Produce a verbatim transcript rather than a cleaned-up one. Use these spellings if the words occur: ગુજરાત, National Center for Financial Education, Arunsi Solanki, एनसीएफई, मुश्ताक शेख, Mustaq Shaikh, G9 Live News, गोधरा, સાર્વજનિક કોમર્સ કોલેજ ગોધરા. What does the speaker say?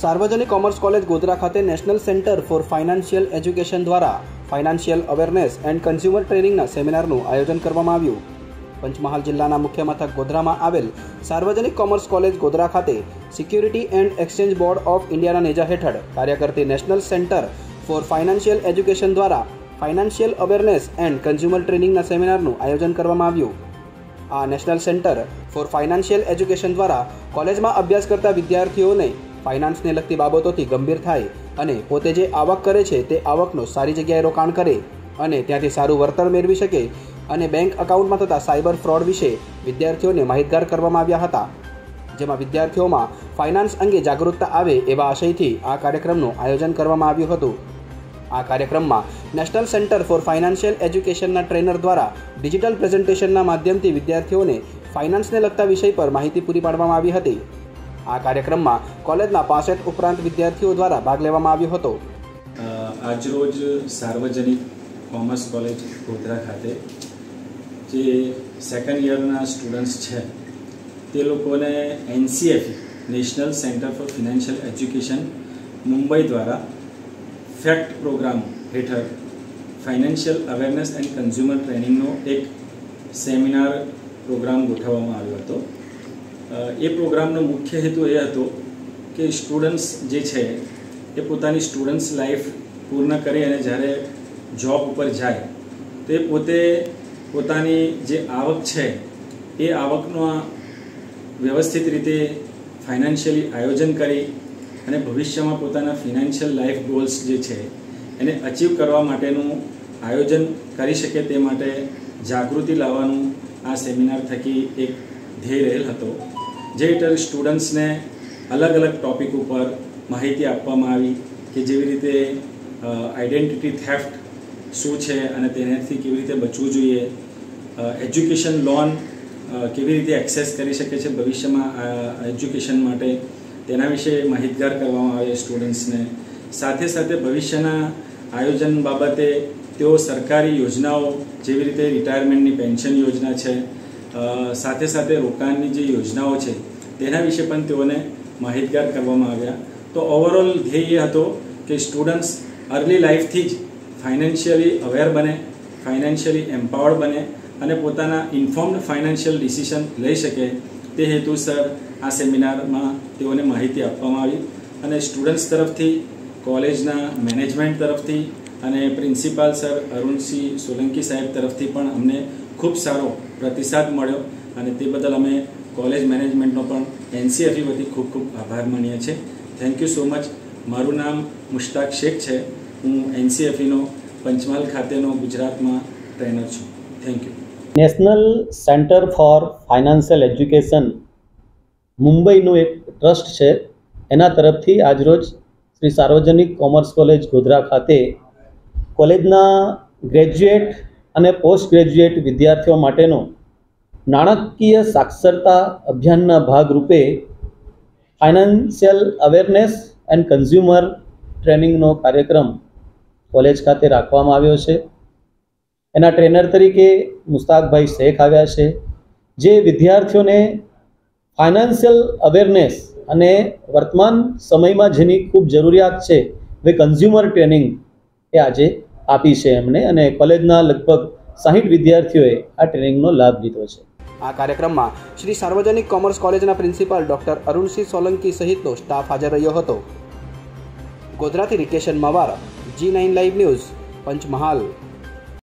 सार्वजनिक commerce college गोधरा खाते national centre for financial education द्वारा financial awareness and consumer training seminar आयोजन करवामां आव्युं। पंचमहाल जिल्लाना मुख्य मथक गोधरा में आवेल सार्वजनिक कॉमर्स कॉलेज गोधरा खाते security and exchange board of India नेजा हेठळ कार्य करती national centre for financial education द्वारा financial awareness and consumer training seminar आयोजन करवामां आव्युं। आ national centre for financial education द्वारा कॉलेज में अभ्यास करता विद्यार्थीओने फाइनांस ने लगती बाबतोथी गंभीर थाय अने पोते जे आवक करे छे ते आवकनो सारी जग्याए रोकाण करे अने त्यांथी सारू वर्तळ मेळवी शके अने बैंक अकाउंट में थता साइबर फ्रॉड विषे विद्यार्थीओने माहितगार करवामां आव्या हता। जेमां विद्यार्थीओमां फाइनांस अंगे जागरूकता आवे एवा आशयथी आ कार्यक्रमनुं आयोजन करवामां आव्युं हतुं। आ कार्यक्रम में national centre for financial education trainer द्वारा डिजिटल प्रेजेंटेशन माध्यम से विद्यार्थी ने फाइनांस ने लगता विषय पर माहिती पूरी पाडवामां आवी हती। आ कार्यक्रम में कॉलेज पासठ उपरांत विद्यार्थी द्वारा भाग लेवामां आव्यो हतो। आज रोज सार्वजनिक कॉमर्स कॉलेज गोधरा खाते जे सेकंड ईयर स्टूडेंट्स है ते लोकोने NCF national centre for financial education Mumbai द्वारा फैक्ट प्रोग्राम हेठ financial awareness and consumer training एक सेमिनार प्रोग्राम गोठवामां आव्यो हतो। ए प्रोग्रामनो मुख्य हेतु ए हतो कि स्टूडेंट्स जे छे ए पोतानी स्टूडेंट्स लाइफ पूर्ण करे अने जारे जॉब पर जाए तो पोते पोतानी जे आवक छे ए आवकनो व्यवस्थित रीते फाइनेंशियली आयोजन करी अने भविष्य में पोताना फाइनेंशियल लाइफ गोल्स जे छे एने अचीव करवा माटेनुं आयोजन करी शके ते माटे जागृति लावानुं आ सेमिनार थकी एक ध्येय रहेल हतो। जे हेठळ स्टूडेंट्स ने अलग अलग टॉपिक पर माहिती आपवामां आवी के जेवी रीते आइडेंटिटी थेफ्ट शुं छे अने तेनाथी केवी रीते बचवुं जोईए, एज्युकेशन लोन केवी रीते एक्सेस करी शके छे भविष्यमां एज्युकेशन माटे तेना विषे माहितगार करवामां आवे स्टूडेंट्स ने। साथे साथे भविष्यना आयोजन बाबते तेओ सरकारी योजनाओं जेवी रीते रिटायरमेंटनी पेन्शन योजना है, साथे साथे रोकाणनी जे योजनाओं है तेना विषे पण तेओने माहितगार करवामां आव्या। तो ओवरऑल ध्येय हतो कि स्टूडेंट्स अर्ली लाइफ थी ज फाइनेंशियली अवेर बने, फाइनेंशियली एम्पावर्ड बने अने पोताना इन्फॉर्म्ड फाइनेंशियल डिसिशन लई शके ते हेतुसर आ सेमिनार में तेओने माहिती आपवामां आवी अने स्टूडेंट्स तरफथी कॉलेजना मैनेजमेंट तरफथी अने प्रिंसिपाल सर अरुणसी सोलंकी साहेब तरफथी पण अमने खूब सारो प्रतिसाद मळ्यो अने ते बदल अमे कॉलेज मैनेजमेंटनो पण एनसीएफई वती खूब खूब आभार मानीए छे। Thank you so much. मारू नाम मुश्ताक शेख है, हूँ एनसीएफईनो पंचमहाल खातेनो गुजरात में ट्रेनर छूँ। Thank you. National centre for financial education मुंबईनु एक ट्रस्ट है एना तरफ थी आज रोज श्री सार्वजनिक कॉमर्स कॉलेज गोधरा खाते कॉलेजना ग्रेजुएट अने पोस्ट ग्रेजुएट विद्यार्थीओ माटेनो नाणाकीय साक्षरता अभियानना भागरूपे फाइनांशियल अवेरनेस एंड कंज्यूमर ट्रेनिंगनो कार्यक्रम कॉलेज खाते राखवामां आव्यो छे। एना ट्रेनर तरीके मुस्ताक भाई शेख आव्या छे जे विद्यार्थीओने फाइनांशियल अवेरनेस अने वर्तमान समय में जेनी खूब जरूरियात छे वे कंज्यूमर ट्रेनिंग ए आजे आपी छे एमने अने कॉलेजना लगभग साठ विद्यार्थीओए आ ट्रेनिंगनो लाभ लीधो छे। आ कार्यक्रम में श्री सार्वजनिक कॉमर्स कॉलेजना प्रिंसिपाल डॉक्टर अरुणसी सोलंकी सहितनो स्टाफ हाजर रह्यो हतो। गोधराथी रिकेशन मवार G nine live news Panchmahal.